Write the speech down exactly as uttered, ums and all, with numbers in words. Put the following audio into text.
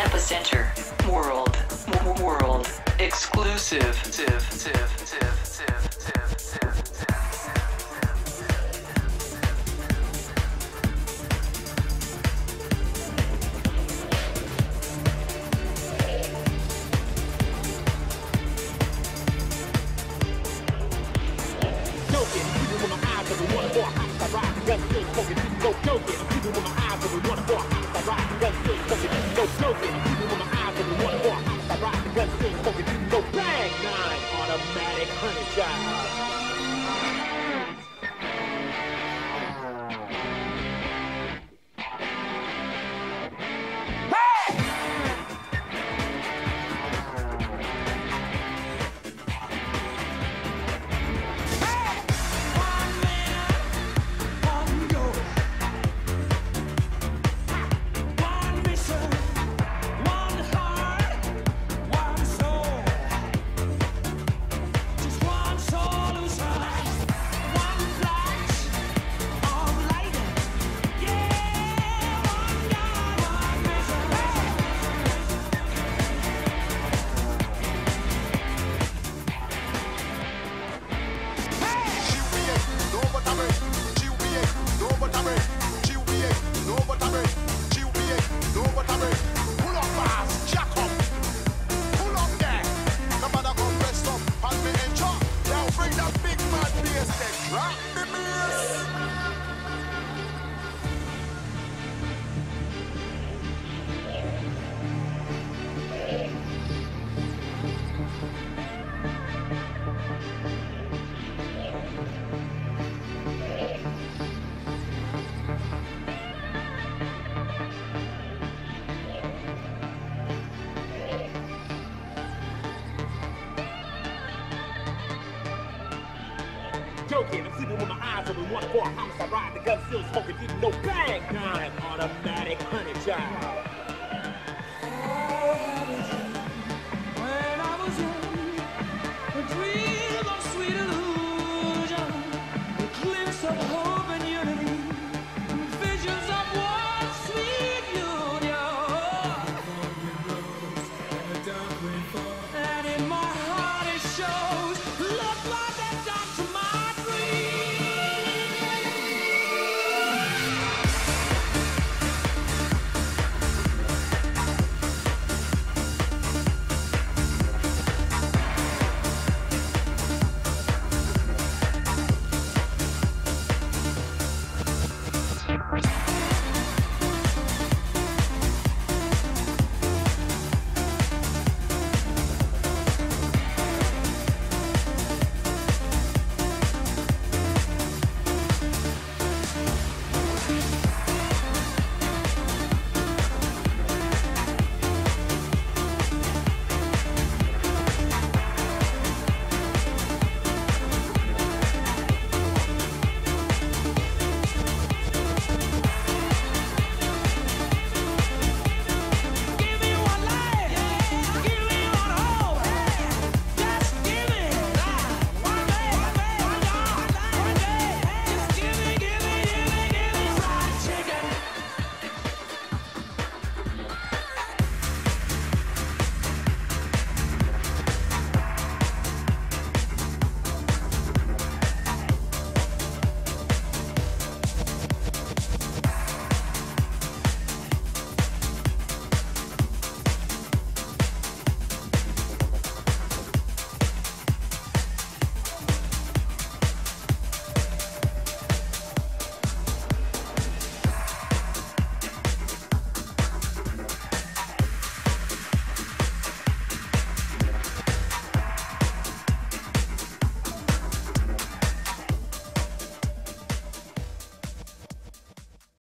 epicenter. World, world, exclusive. Tiv, tiv, tiv, tiv, tiv, tiv, tiv. No kid, people with my eyes doesn't want to walk. I ride, run, kill, poke it. No, no kid, people with my eyes doesn't want to walk. I ride, run, kill, poke it. No, no kid, people with my eyes. I rock the gun, sing, poke it, go bang! Nine automatic honey child. Hey! Hey! One man, one goal, one mission. Joking, I'm sleeping with my eyes open, one for a house. I ride the gun, still smoking, even no bang. Nine automatic honey child.